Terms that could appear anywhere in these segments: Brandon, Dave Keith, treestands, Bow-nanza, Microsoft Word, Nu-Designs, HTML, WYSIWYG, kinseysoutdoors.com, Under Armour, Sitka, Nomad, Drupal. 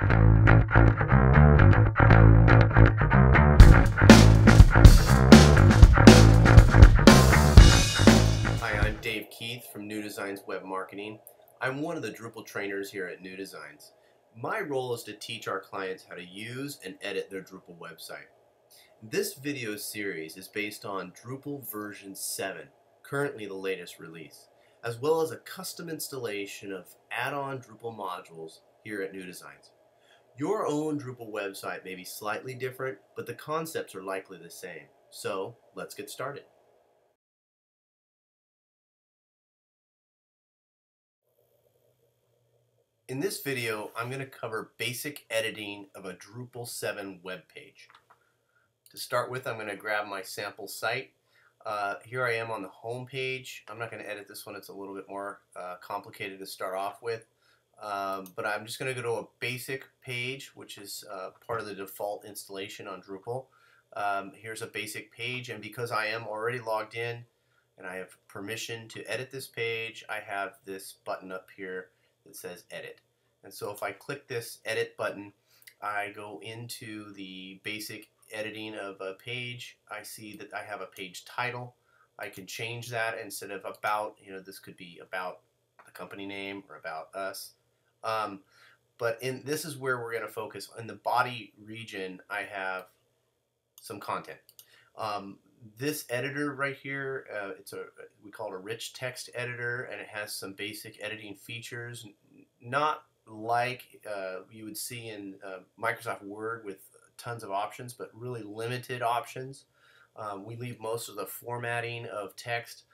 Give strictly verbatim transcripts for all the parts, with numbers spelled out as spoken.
Hi, I'm Dave Keith from Nu-Designs Web Marketing. I'm one of the Drupal trainers here at Nu-Designs. My role is to teach our clients how to use and edit their Drupal website. This video series is based on Drupal version seven, currently the latest release, as well as a custom installation of add-on Drupal modules here at Nu-Designs. Your own Drupal website may be slightly different, but the concepts are likely the same. So let's get started. In this video, I'm going to cover basic editing of a Drupal seven web page. To start with, I'm going to grab my sample site. Uh, here I am on the home page. I'm not going to edit this one. It's a little bit more uh, complicated to start off with. Um, but I'm just going to go to a basic page, which is uh, part of the default installation on Drupal. Um, here's a basic page, and because I am already logged in and I have permission to edit this page, I have this button up here that says edit. And so if I click this edit button, I go into the basic editing of a page. I see that I have a page title. I can change that. Instead of about, you know, this could be about the company name or about us. Um, but in this is where we're going to focus. In the body region, I have some content. Um, this editor right here, uh, it's a we call it a rich text editor, and it has some basic editing features, not like uh, you would see in uh, Microsoft Word with tons of options, but really limited options. Um, we leave most of the formatting of text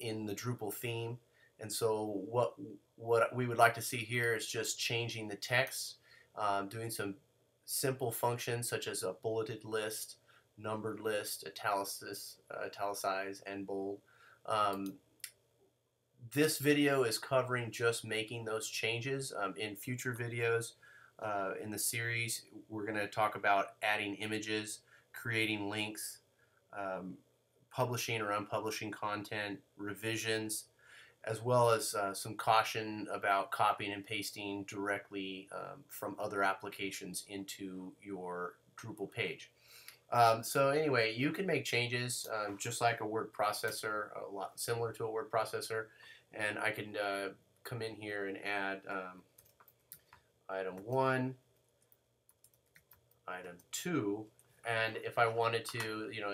in the Drupal theme. And so what what we would like to see here is just changing the text, um, doing some simple functions such as a bulleted list, numbered list, italicis, uh, italicize, and bold. Um, this video is covering just making those changes. Um, in future videos uh, in the series, we're going to talk about adding images, creating links, um, publishing or unpublishing content, revisions, as well as uh, some caution about copying and pasting directly um, from other applications into your Drupal page. Um, so anyway, you can make changes um, just like a word processor, a lot similar to a word processor, and I can uh, come in here and add um, item one, item two, and if I wanted to, you know,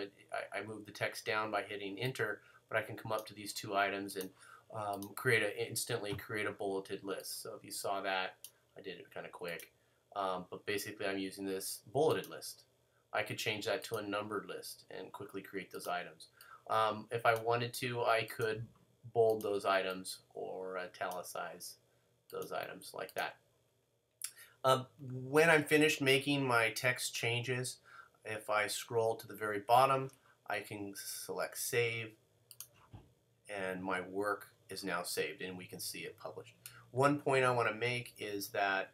I, I move the text down by hitting enter, but I can come up to these two items and Um, create a, instantly create a bulleted list. So if you saw that, I did it kind of quick. Um, but basically I'm using this bulleted list. I could change that to a numbered list and quickly create those items. Um, if I wanted to, I could bold those items or italicize those items like that. Um, when I'm finished making my text changes, if I scroll to the very bottom, I can select save, and my work is now saved and we can see it published. One point I want to make is that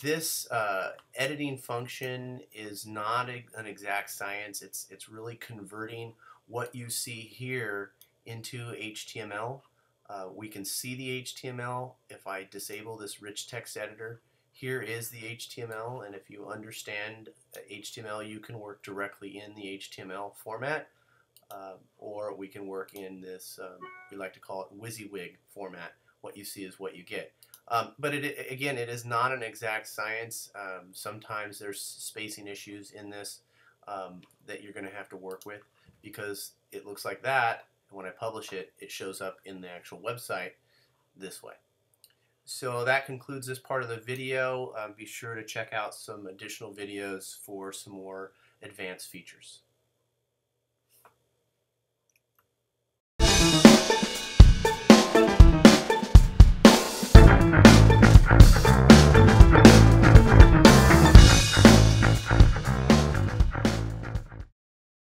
this uh, editing function is not a, an exact science. It's, it's really converting what you see here into H T M L. Uh, we can see the H T M L. If I disable this rich text editor, here is the H T M L, and if you understand H T M L, you can work directly in the H T M L format. Uh, or we can work in this, um, we like to call it WYSIWYG format. What you see is what you get. Um, but it, again, it is not an exact science. Um, sometimes there's spacing issues in this um, that you're going to have to work with, because it looks like that, and when I publish it, it shows up in the actual website this way. So that concludes this part of the video. Uh, be sure to check out some additional videos for some more advanced features.